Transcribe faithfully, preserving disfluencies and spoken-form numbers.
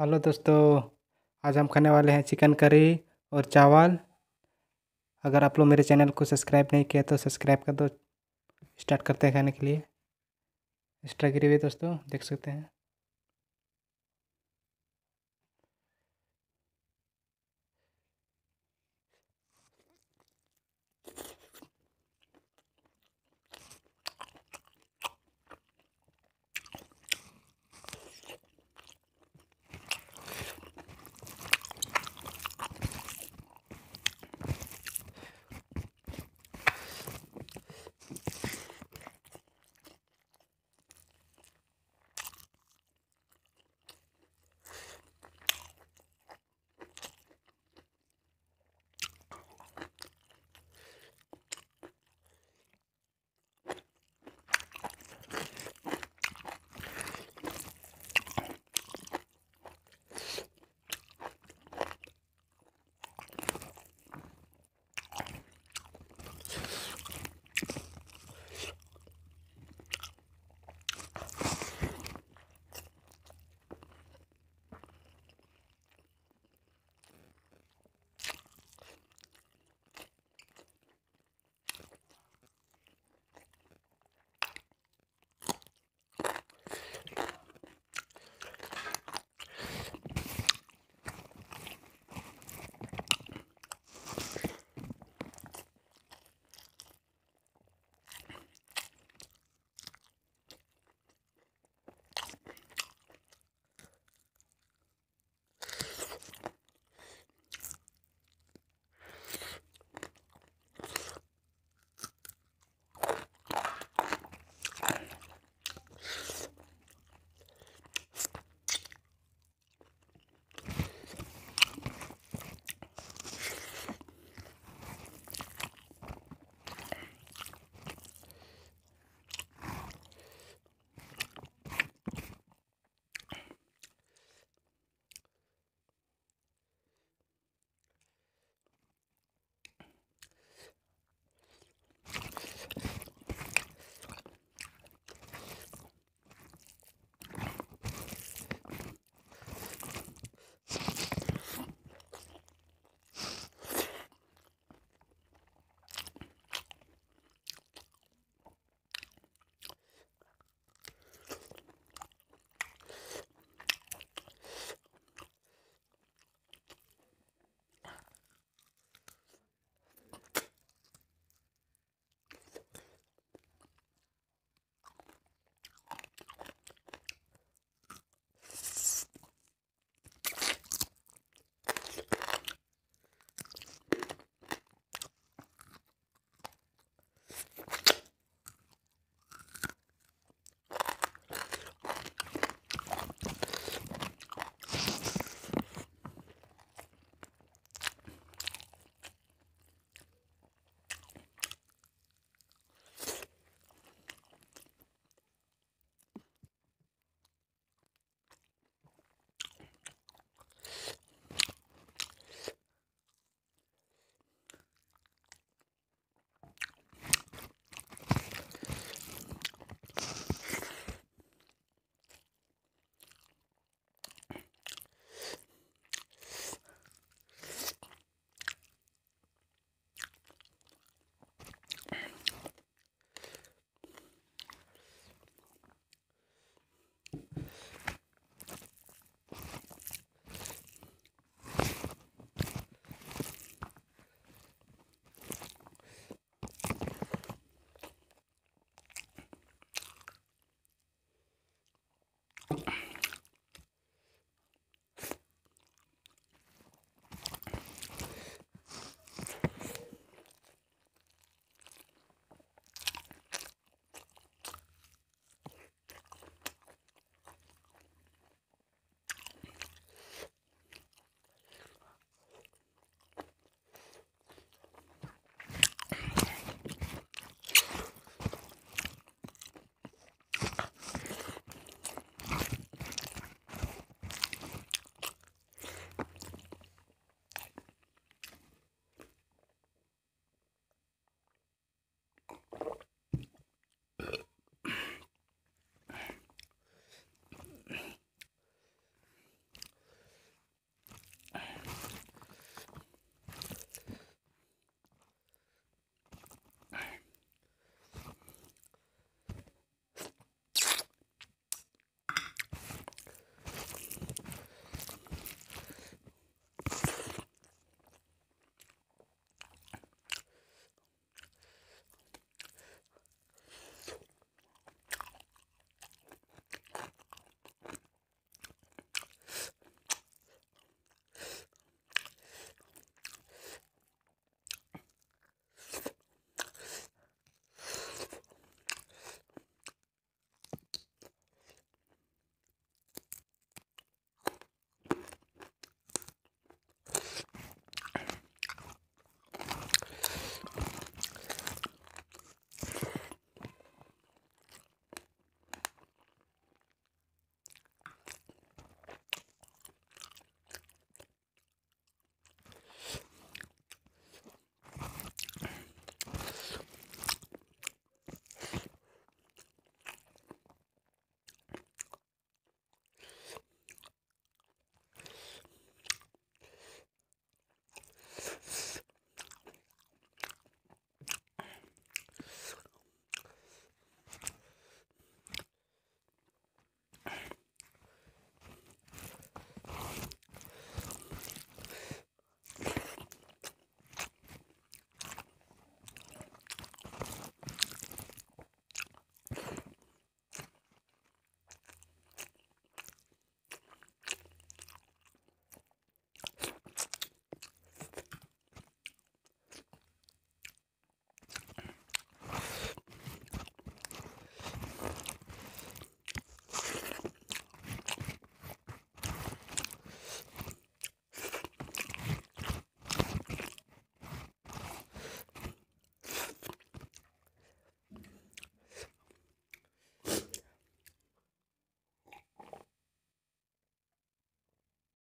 Hello दोस्तों, आज हम खाने वाले हैं चिकन करी और चावल। अगर आप लोग मेरे चैनल को सब्सक्राइब नहीं किया तो सब्सक्राइब कर दो। स्टार्ट करते हैं खाने के लिए। एक्स्ट्रा ग्रेवी दोस्तों देख सकते हैं।